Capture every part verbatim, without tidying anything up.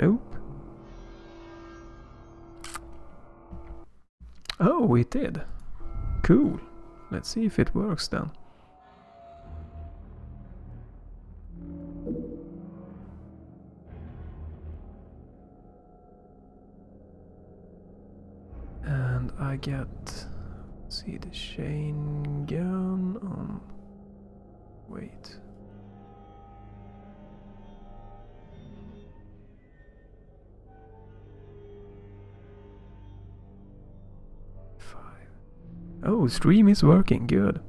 Nope. Oh, it did. Cool. Let's see if it works then. And I get... see the chain gun on... wait... Oh, stream is working, good.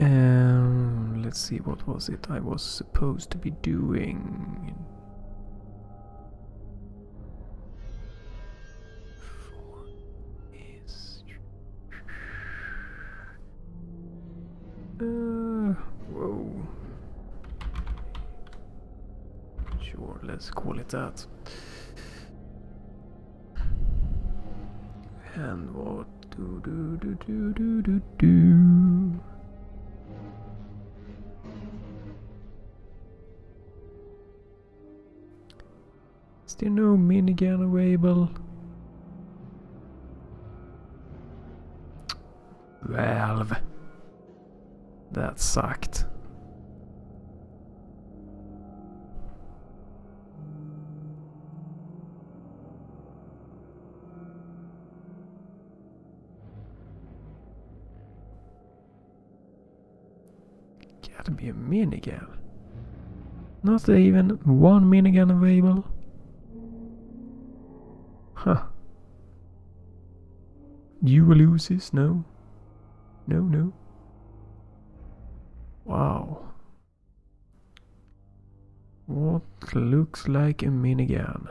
Um, let's see, what was it I was supposed to be doing? Let's call it that. And what do do do do do do do? Is there no minigun available? Valve. That sucked. To be a minigun. Not even one minigun available. Huh. Dual uses? No. No, no. Wow. What looks like a minigun?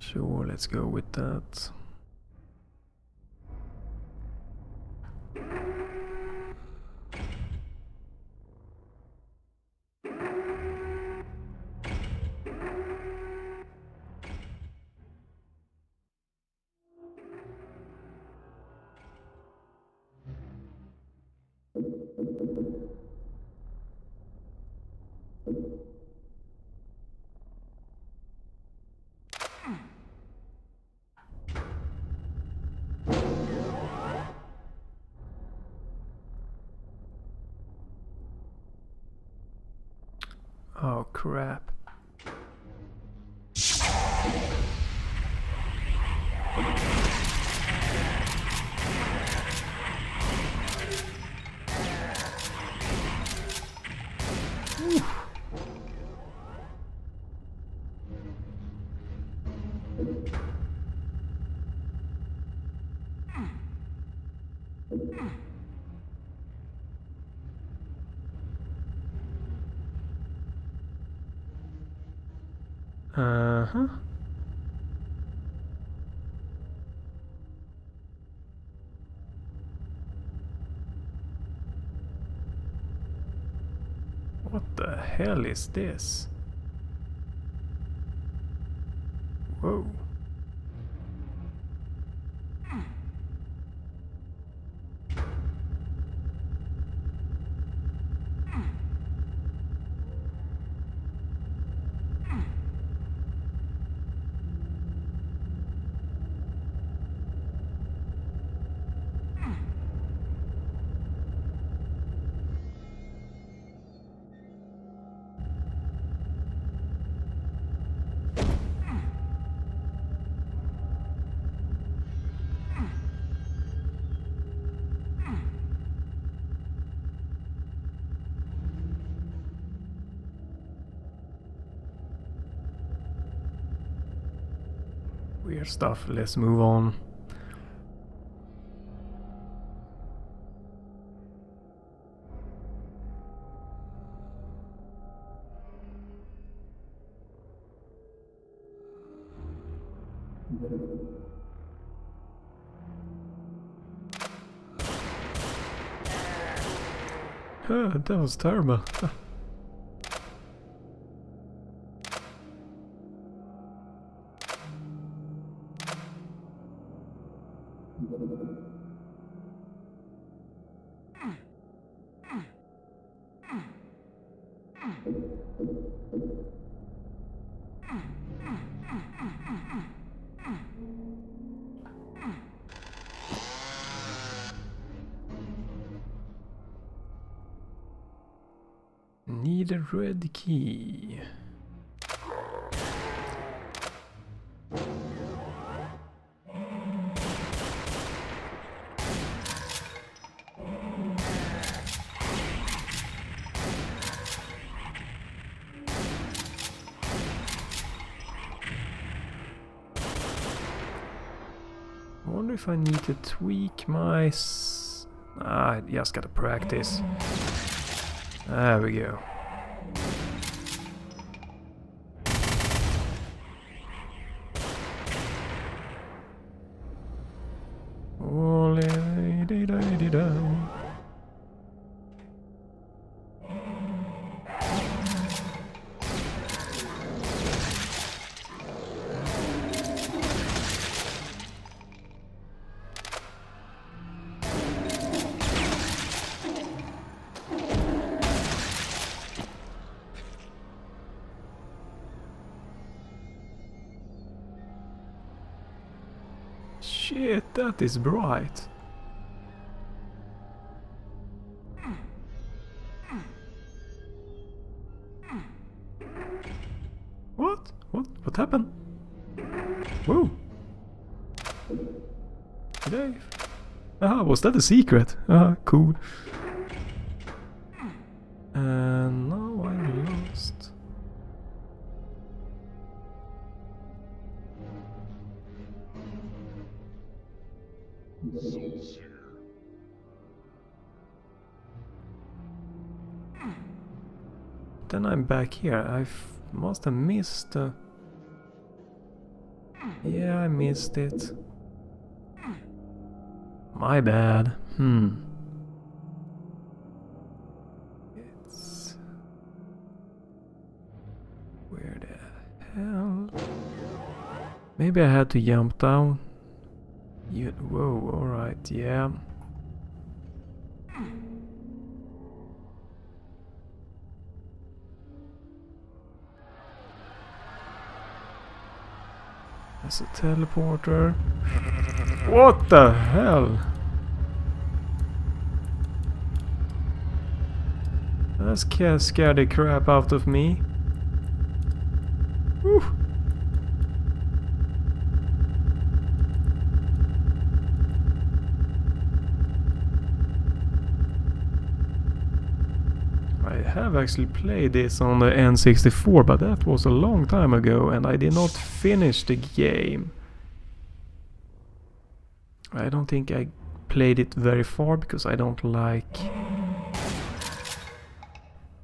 Sure, let's go with that. Oh crap. Uh-huh. What the hell is this? Whoa. Weird stuff, let's move on. Huh, that was terrible. Need a red key. Wonder if I need to tweak my s ah, I just gotta practice. There we go. Shit, that is bright. What? What? What happened? Whoa! Dave. Ah, was that a secret? Ah, cool. And now I'm lost. Then I'm back here. I must have missed. Uh... Yeah, I missed it. My bad. Hmm. It's where the hell? Maybe I had to jump down. You, whoa, alright, yeah. That's a teleporter. What the hell? That scared the crap out of me. Whew. I've actually played this on the N sixty-four, but that was a long time ago and I did not finish the game. I don't think I played it very far because I don't like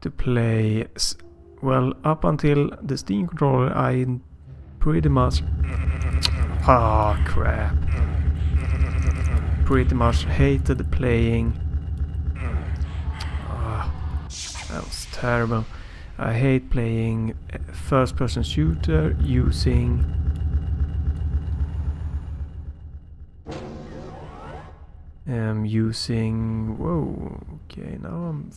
to play... Well, up until the Steam Controller I pretty much... Ah, oh, crap. Pretty much hated playing... That was terrible. I hate playing first-person shooter using um using whoa, okay, now I'm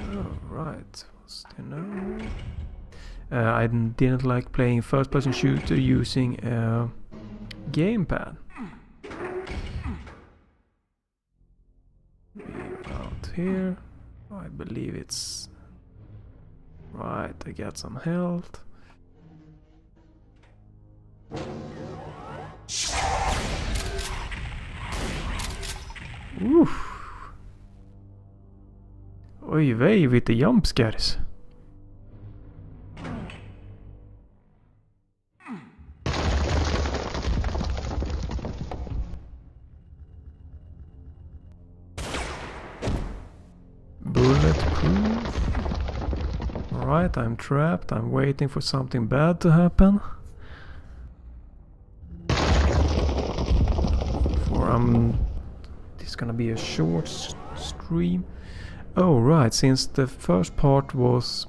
oh, right. Was there no... Uh, I didn't like playing first-person shooter using uh gamepad. We're out here. I believe it's right. I got some health. Oof. Oy vey with the jump scares. I'm trapped. I'm waiting for something bad to happen. anymore. I'm... This is gonna be a short stream. Oh, right, since the first part was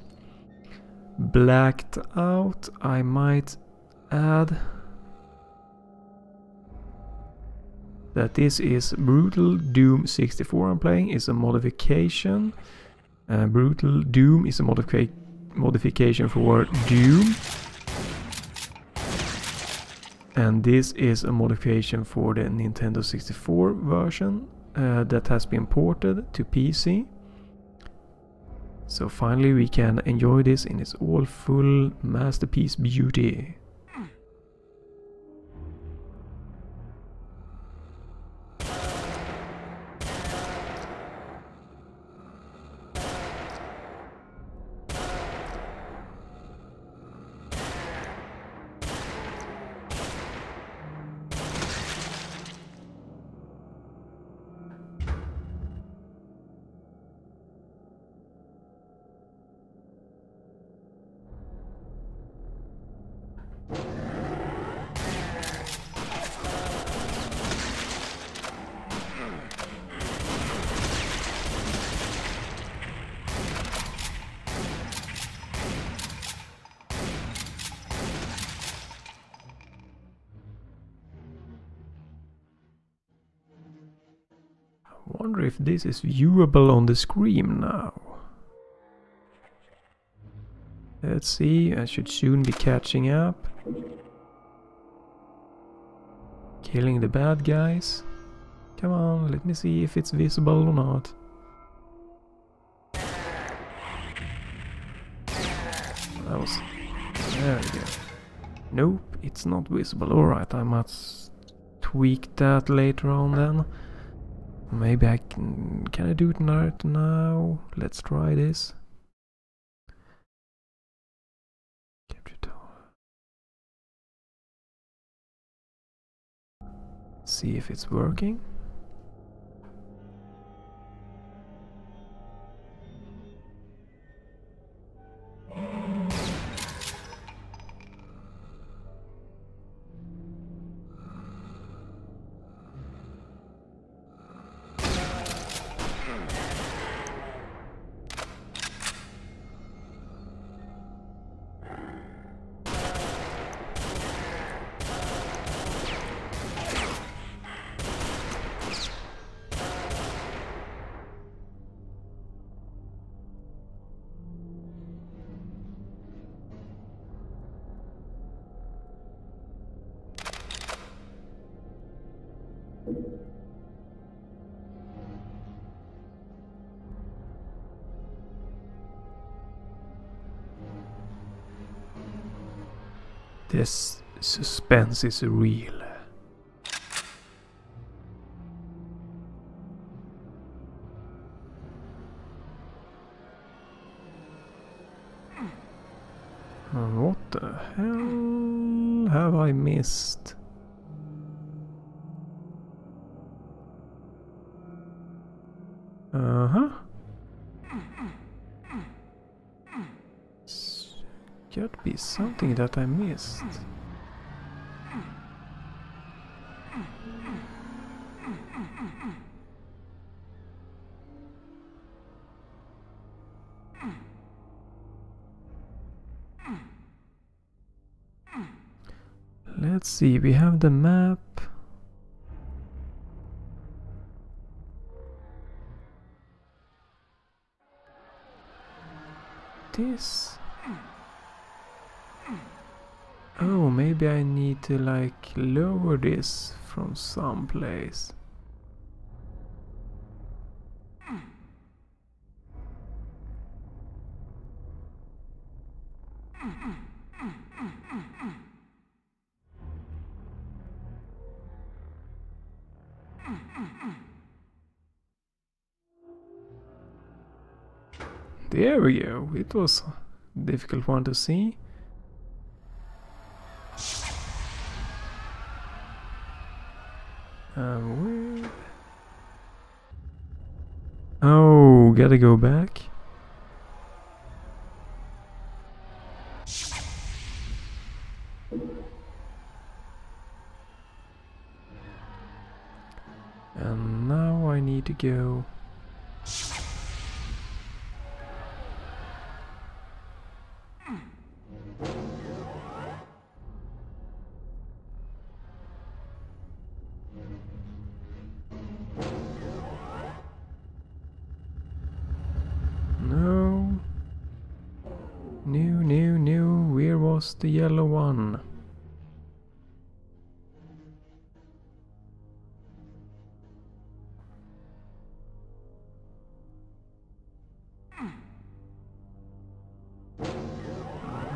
blacked out, I might add that this is Brutal Doom sixty-four I'm playing. It's a modification. Uh, Brutal Doom is a modifi modification for Doom. And this is a modification for the Nintendo sixty-four version uh, that has been ported to P C. So finally we can enjoy this in its all full masterpiece beauty. I wonder if this is viewable on the screen now. Let's see, I should soon be catching up. Killing the bad guys. Come on, let me see if it's visible or not. That was... There we go. Nope, it's not visible. Alright, I must tweak that later on then. Maybe I can... Can I do it right now? Let's try this. See if it's working. This suspense is real. What the hell have I missed? Uh-huh. Could be something that I missed. Let's see, we have the map. This. Oh, maybe I need to like lower this from someplace. There we go, it was a difficult one to see. Um, where... Oh, gotta go back. And now I need to go... No. No, no, no. Where was the yellow one?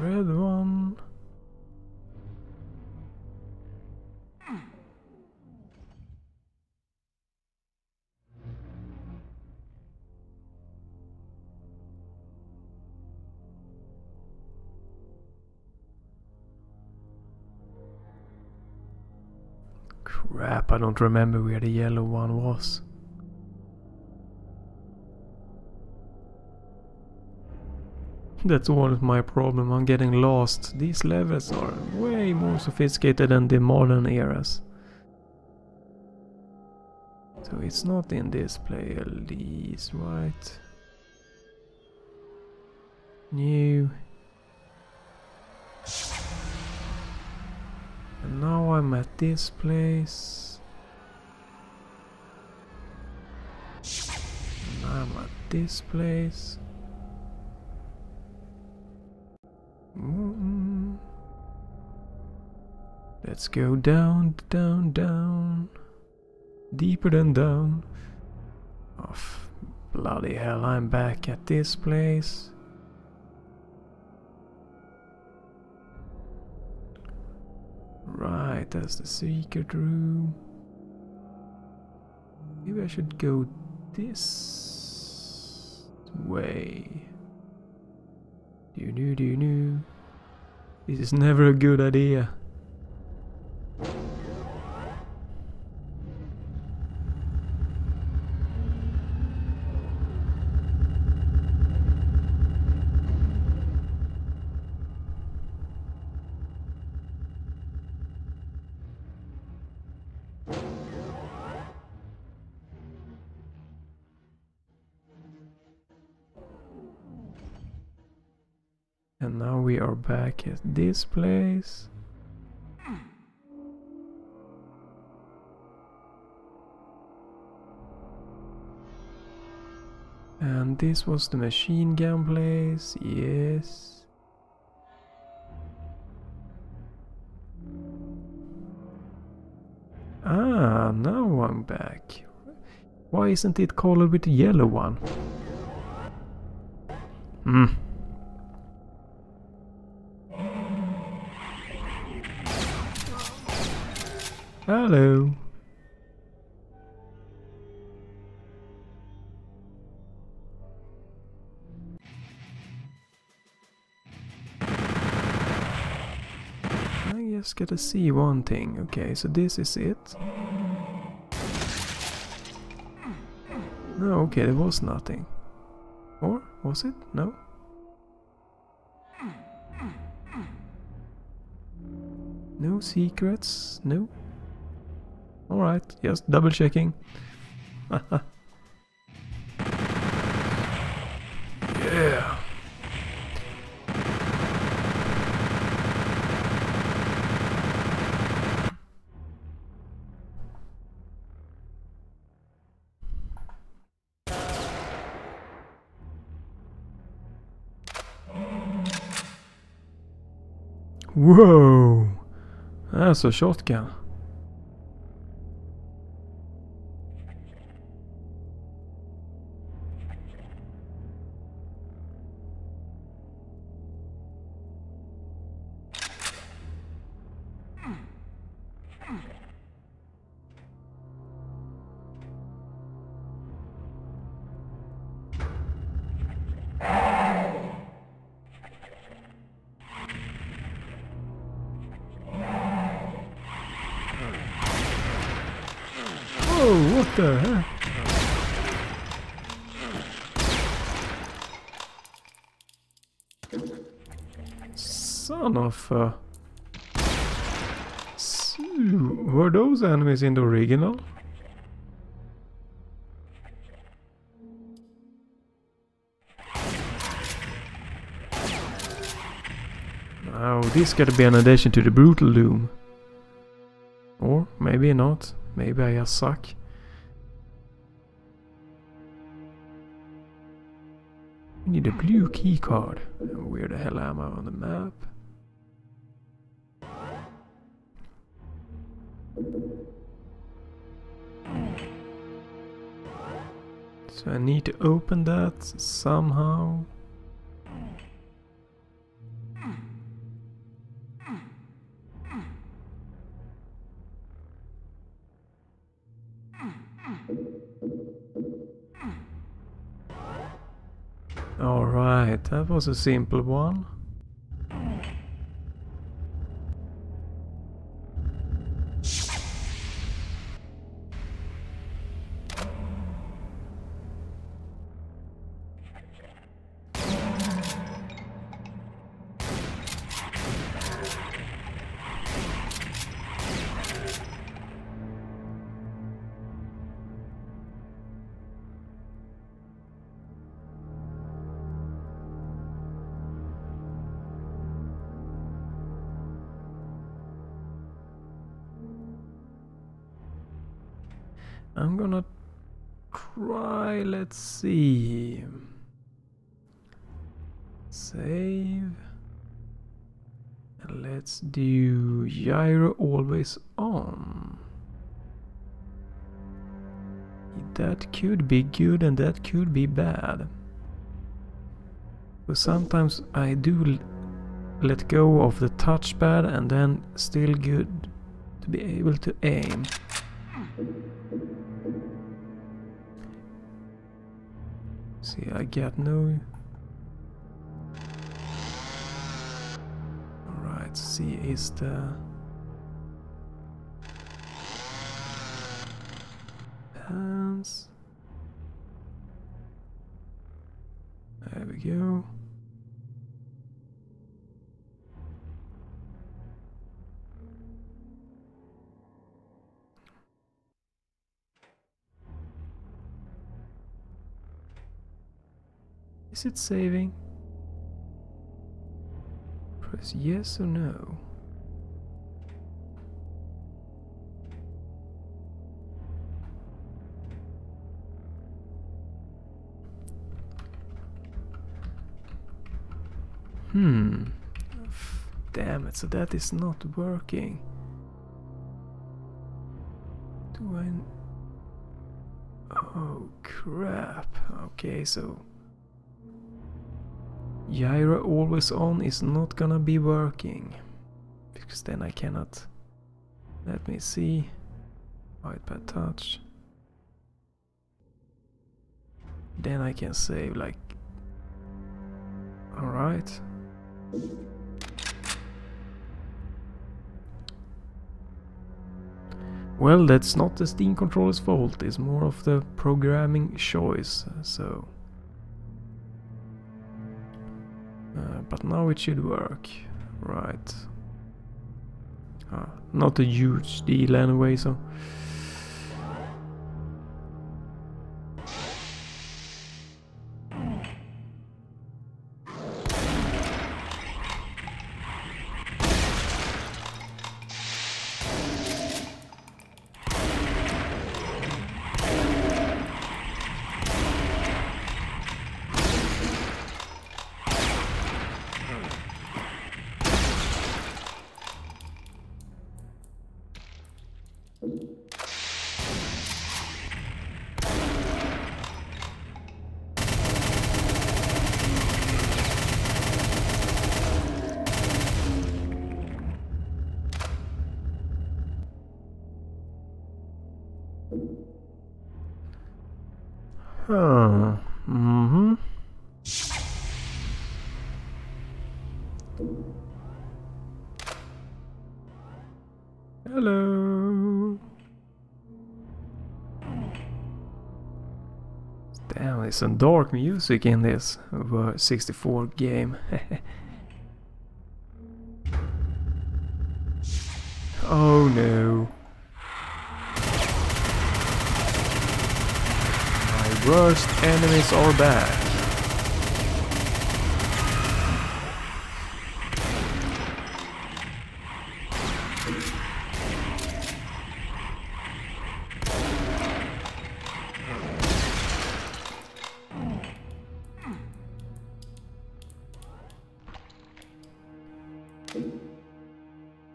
Red one. Crap, I don't remember where the yellow one was. That's all my problem, I'm getting lost. These levels are way more sophisticated than the modern eras. So it's not in this player list, right? New. And now I'm at this place. And I'm at this place. Mm-mm. Let's go down, down, down. Deeper than down. Oh, bloody hell, I'm back at this place. Right, that's the secret room. Maybe I should go this way. Do you know, do you know? This is never a good idea. And now we are back at this place. And this was the machine gun place, yes. Ah, now I'm back. Why isn't it colored with the yellow one? Hmm. Hello. I just gotta see one thing. Okay, so this is it. No, okay, there was nothing. Or was it? No. No secrets. No. Alright, just double checking. Yeah. Whoa! That's a shotgun. Oh, what the hell? Son of a... Were those enemies in the original? Oh, this gotta be an addition to the Brutal Doom. Or maybe not. Maybe I just suck. We need a blue key card. Where the hell am I on the map? So I need to open that somehow. Alright, that was a simple one. I'm gonna try, let's see, save, and let's do gyro always on. That could be good and that could be bad, but sometimes I do let go of the touchpad and then still good to be able to aim. See, I got no... Alright, C is the... Pants... There we go. Is it saving? Press yes or no. Hmm. Damn it, so that is not working. Do I... Oh, crap. Okay, so... Gyro always on is not gonna be working, because then I cannot. Let me see. Right by touch. Then I can save like. Alright. Well, that's not the Steam Controller's fault, it's more of the programming choice, so. Uh, but now it should work, right? Uh, not a huge deal anyway, so... Huh. Mm-hmm. Hello. Damn, there's some dark music in this sixty-four game. Oh no. Worst enemies are back.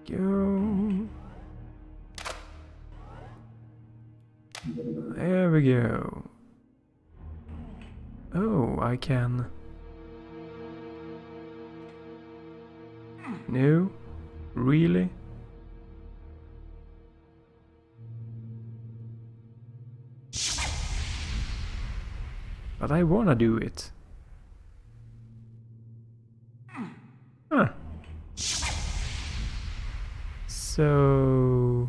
Go. There we go. Oh, I can. No? Really? But I wanna do it. Huh. So...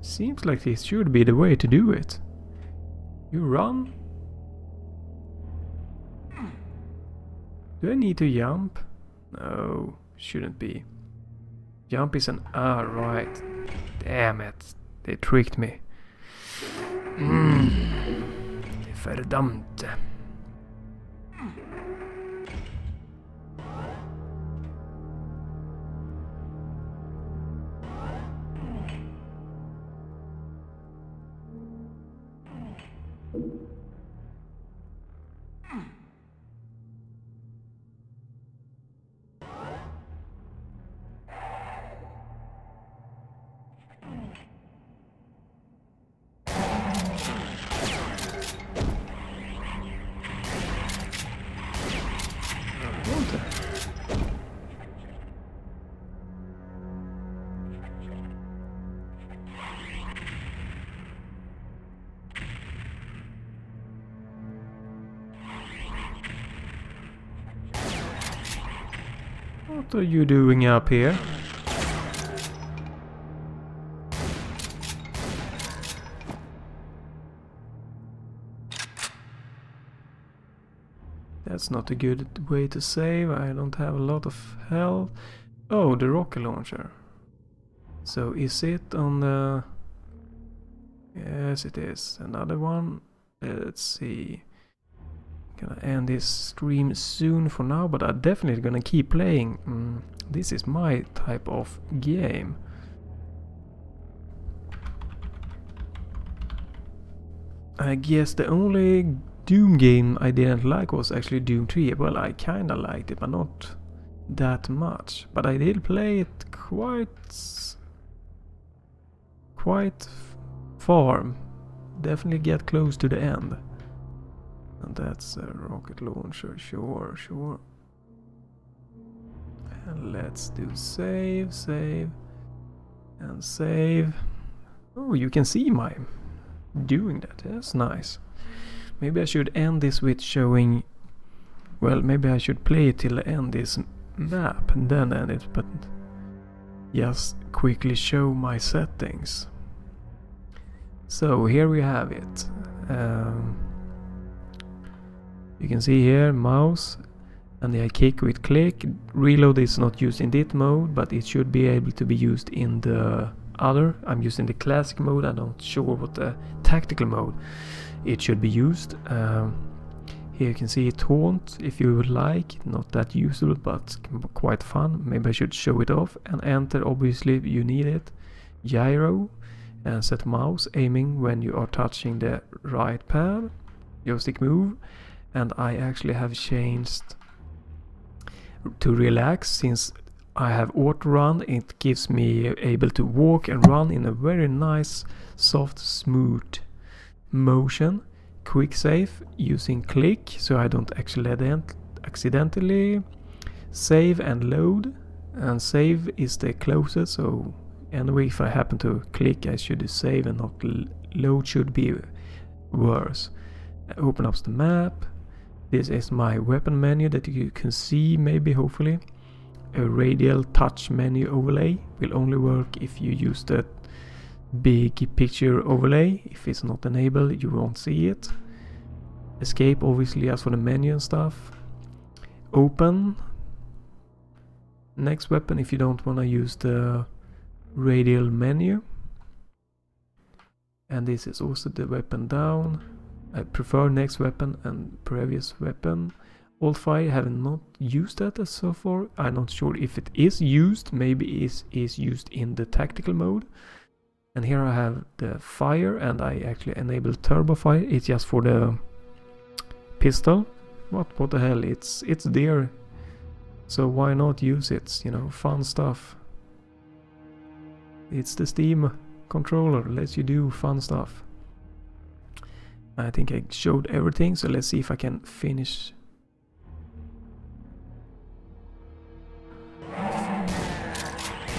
seems like this should be the way to do it. You run? Do I need to jump? No, shouldn't be. Jump is an... ah, right. Damn it. They tricked me. Mm. Verdammt. What are you doing up here? That's not a good way to save. I don't have a lot of health. Oh, the rocket launcher. So is it on the... yes, it is. Another one. Let's see. Gonna end this stream soon for now, but I'm definitely gonna keep playing. Mm, this is my type of game. I guess the only Doom game I didn't like was actually Doom three. Well, I kinda liked it, but not that much. But I did play it quite... quite far. Definitely get close to the end. And that's a rocket launcher, sure, sure. And let's do save, save, and save. Oh, you can see my doing that, that's nice. Maybe I should end this with showing... well, maybe I should play it till I end this map and then end it, but... just quickly show my settings. So, here we have it. Um, You can see here, mouse, and I kick with click. Reload is not used in this mode, but it should be able to be used in the other. I'm using the classic mode, I'm not sure what the tactical mode it should be used. Um, here you can see taunt, if you would like. Not that useful, but quite fun. Maybe I should show it off. And enter, obviously, you need it. Gyro, and set mouse, aiming when you are touching the right pad. Joystick move. And I actually have changed to relax, since I have auto run. It gives me able to walk and run in a very nice, soft, smooth motion. Quick save using click, so I don't actually accidentally save and load. And save is the closest, so anyway, if I happen to click, I should save and not load should be worse. Open up the map. This is my weapon menu that you can see, maybe, hopefully. A radial touch menu overlay will only work if you use that big picture overlay. If it's not enabled, you won't see it. Escape, obviously, as for the menu and stuff. Open. Next weapon, if you don't want to use the radial menu. And this is also the weapon down. I prefer next weapon and previous weapon. Altfire, I have not used that as so far. I'm not sure if it is used. Maybe it is used in the tactical mode. And here I have the fire, and I actually enable turbo fire. It's just for the pistol. What what the hell? It's it's there, so why not use it? You know, fun stuff. It's the Steam controller, lets you do fun stuff. I think I showed everything, so let's see if I can finish.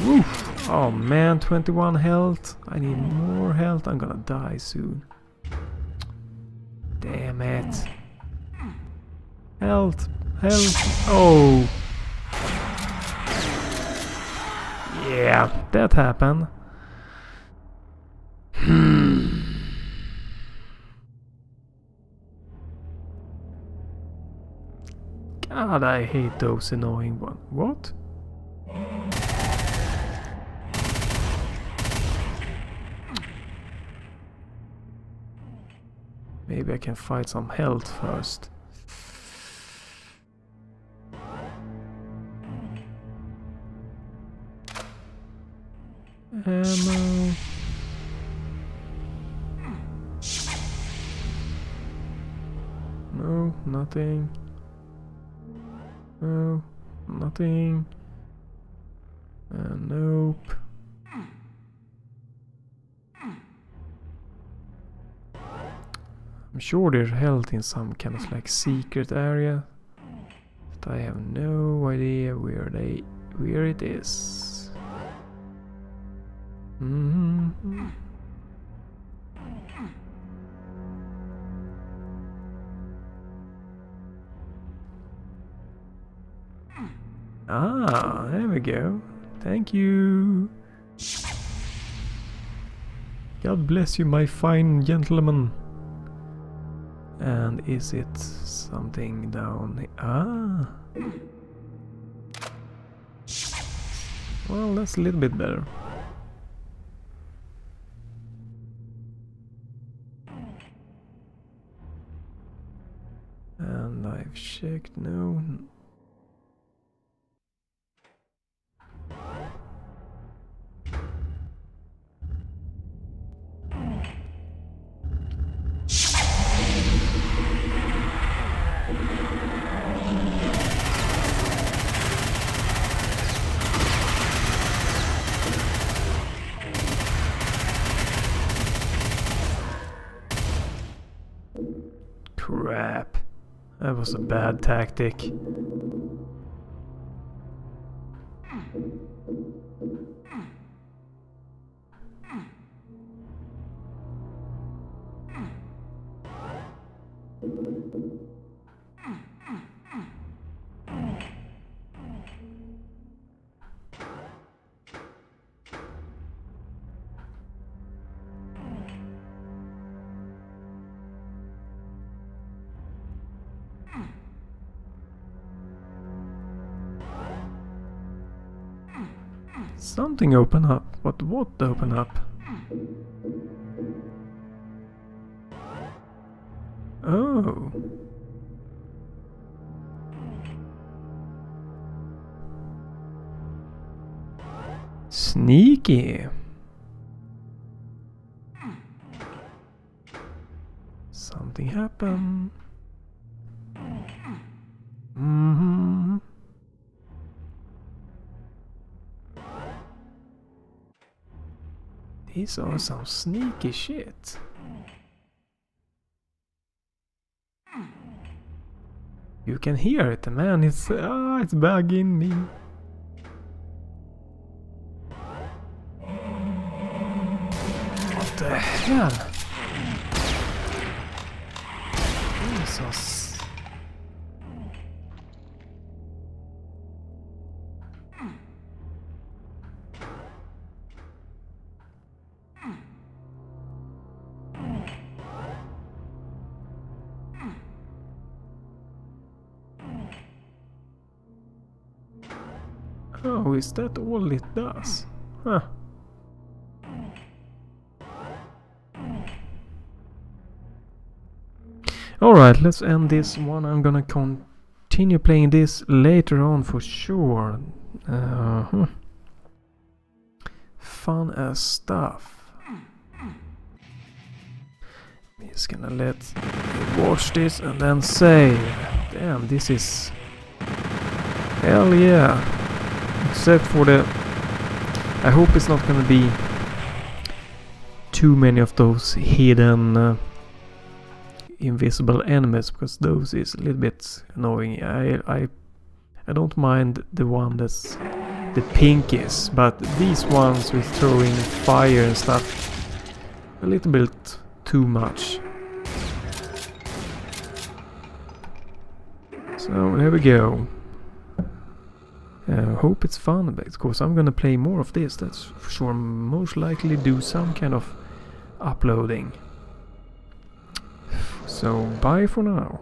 Oof. Oh man, twenty-one health. I need more health. I'm gonna die soon. Damn it. Health, health. Oh. Yeah, that happened. Hmm. God, I hate those annoying ones. What? Maybe I can fight some health first. Ammo. No, nothing. No, nothing. Uh, nope. I'm sure they're held in some kind of like secret area, but I have no idea where they, where it is. Mm-hmm. Ah, there we go. Thank you. God bless you, my fine gentleman. And is it something down here? Ah! Well, that's a little bit better. And I've checked, no. Crap. That was a bad tactic. Something open up, but what open up? Oh. Sneaky. Something happened. Mm-hmm. These are some sneaky shit. You can hear it, man. It's ah, uh, it's bugging me. What the hell? Jesus. Oh, is that all it does? Huh. Alright, let's end this one. I'm gonna continue playing this later on for sure. Uh-huh. Fun as stuff. I'm just gonna let watch this and then save. Damn, this is... Hell yeah! Except for the... I hope it's not gonna be too many of those hidden uh, invisible enemies, because those is a little bit annoying. I, I, I don't mind the one that's the pinkies, but these ones with throwing fire and stuff, a little bit too much. So here we go. I uh, hope it's fun, but of course I'm gonna play more of this, that's for sure. Most likely do some kind of uploading. So bye for now.